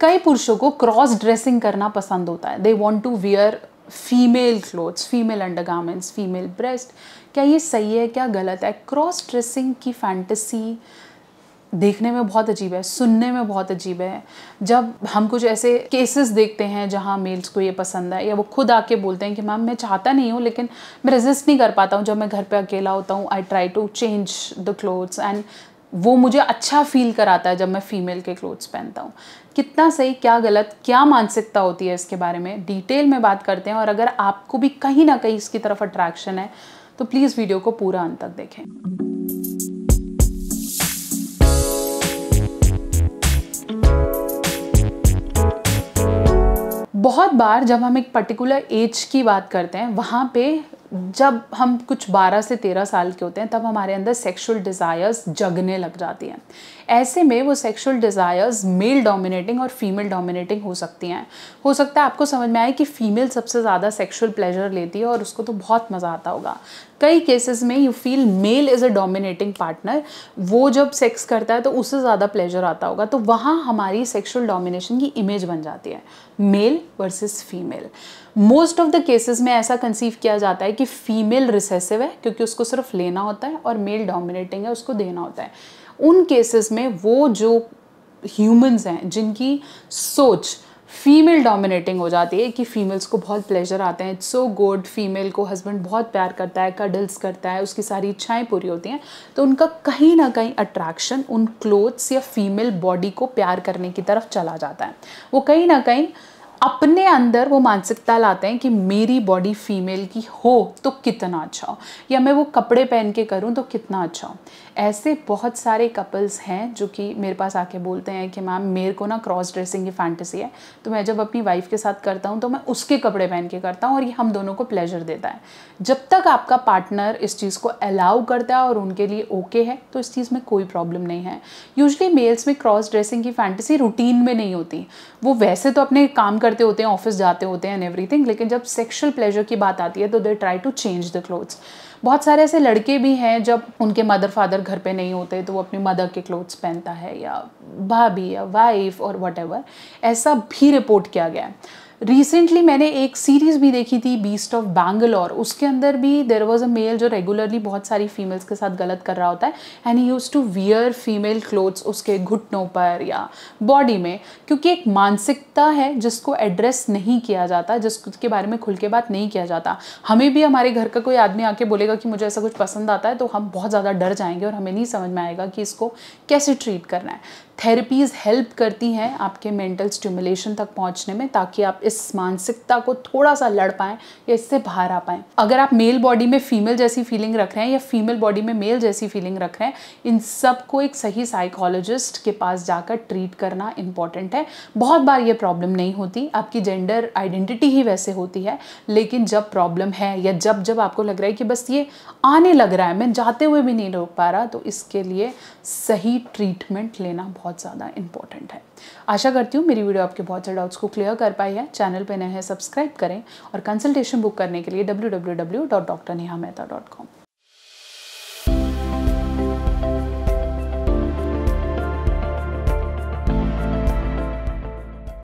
कई पुरुषों को क्रॉस ड्रेसिंग करना पसंद होता है. They want to wear female clothes, female undergarments, female breast. क्या ये सही है, क्या गलत है? क्रॉस ड्रेसिंग की फैंटेसी देखने में बहुत अजीब है, सुनने में बहुत अजीब है. जब हम कुछ ऐसे केसेस देखते हैं जहाँ मेल्स को ये पसंद है या वो खुद आके बोलते हैं कि मैम मैं चाहता नहीं हूँ लेकिन मैं रेजिस्ट नहीं कर पाता हूँ, जब मैं घर पे अकेला होता हूँ I try to change the clothes and वो मुझे अच्छा फील कराता है जब मैं फीमेल के क्लोथ्स पहनता हूँ. कितना सही, क्या गलत, क्या मानसिकता होती है, इसके बारे में डिटेल में बात करते हैं. और अगर आपको भी कहीं ना कहीं इसकी तरफ अट्रैक्शन है तो प्लीज़ वीडियो को पूरा अंत तक देखें. बहुत बार जब हम एक पर्टिकुलर एज की बात करते हैं, वहाँ पे जब हम कुछ 12 से 13 साल के होते हैं तब हमारे अंदर सेक्सुअल डिज़ायर्स जगने लग जाती हैं. ऐसे में वो सेक्सुअल डिज़ायर्स मेल डोमिनेटिंग और फीमेल डोमिनेटिंग हो सकती हैं. हो सकता है आपको समझ में आए कि फ़ीमेल सबसे ज़्यादा सेक्सुअल प्लेजर लेती है और उसको तो बहुत मज़ा आता होगा. कई केसेस में you feel male is a dominating partner, वो जब सेक्स करता है तो उससे ज़्यादा प्लेजर आता होगा. तो वहाँ हमारी सेक्सुअल डोमिनेशन की इमेज बन जाती है, male versus female. Most of the cases में ऐसा कंसीव किया जाता है कि फीमेल रिसेसिव है क्योंकि उसको सिर्फ लेना होता है और मेल डोमिनेटिंग है, उसको देना होता है. उन केसेस में वो जो ह्यूमंस हैं जिनकी सोच फीमेल डोमिनेटिंग हो जाती है कि फीमेल्स को बहुत प्लेजर आते हैं, इट्स सो गुड, फीमेल को हस्बैंड बहुत प्यार करता है, कडल्स करता है, उसकी सारी इच्छाएं पूरी होती हैं, तो उनका कहीं ना कहीं अट्रैक्शन उन क्लोथ्स या फीमेल बॉडी को प्यार करने की तरफ चला जाता है. वो कहीं ना कहीं अपने अंदर वो मानसिकता लाते हैं कि मेरी बॉडी फीमेल की हो तो कितना अच्छा हो, या मैं वो कपड़े पहन के करूं तो कितना अच्छा हो. ऐसे बहुत सारे कपल्स हैं जो कि मेरे पास आके बोलते हैं कि मैम मेरे को ना क्रॉस ड्रेसिंग की फैंटेसी है, तो मैं जब अपनी वाइफ के साथ करता हूं तो मैं उसके कपड़े पहन के करता हूं और ये हम दोनों को प्लेजर देता है. जब तक आपका पार्टनर इस चीज़ को अलाउ करता है और उनके लिए ओके है तो इस चीज़ में कोई प्रॉब्लम नहीं है. यूजली मेल्स में क्रॉस ड्रेसिंग की फैंटेसी रूटीन में नहीं होती, वो वैसे तो अपने काम करते होते हैं, ऑफिस जाते होते हैं एंड एवरीथिंग, लेकिन जब सेक्सुअल प्लेजर की बात आती है तो they try to change the clothes. बहुत सारे ऐसे लड़के भी हैं जब उनके मदर फादर घर पे नहीं होते तो वो अपनी मदर के क्लोथ्स पहनता है या भाभी या वाइफ और व्हाटएवर, ऐसा भी रिपोर्ट किया गया है. रिसेंटली मैंने एक सीरीज़ भी देखी थी, बीस्ट ऑफ बैंगलोर, उसके अंदर भी देयर वाज अ मेल जो रेगुलरली बहुत सारी फीमेल्स के साथ गलत कर रहा होता है and he used to wear female clothes उसके घुटनों पर या बॉडी में, क्योंकि एक मानसिकता है जिसको एड्रेस नहीं किया जाता, जिसके बारे में खुल के बात नहीं किया जाता. हमें भी हमारे घर का कोई आदमी आके बोलेगा कि मुझे ऐसा कुछ पसंद आता है तो हम बहुत ज़्यादा डर जाएंगे और हमें नहीं समझ में आएगा कि इसको कैसे ट्रीट करना है. थेरेपीज़ हेल्प करती हैं आपके मेंटल स्टिमुलेशन तक पहुंचने में ताकि आप इस मानसिकता को थोड़ा सा लड़ पाएँ या इससे बाहर आ पाएँ. अगर आप मेल बॉडी में फीमेल जैसी फीलिंग रख रहे हैं या फीमेल बॉडी में मेल जैसी फीलिंग रख रहे हैं, इन सब को एक सही साइकोलॉजिस्ट के पास जाकर ट्रीट करना इम्पॉर्टेंट है. बहुत बार ये प्रॉब्लम नहीं होती, आपकी जेंडर आइडेंटिटी ही वैसे होती है, लेकिन जब प्रॉब्लम है या जब आपको लग रहा है कि बस ये आने लग रहा है, मैं जाते हुए भी नहीं रोक पा रहा, तो इसके लिए सही ट्रीटमेंट लेना बहुत ज़्यादा इंपॉर्टेंट है. आशा करती हूँ मेरी वीडियो आपके बहुत सारे डाउट्स को क्लियर कर पाई है. चैनल पे नए हैं सब्सक्राइब करें और कंसल्टेशन बुक करने के लिए www.drnehamehta.com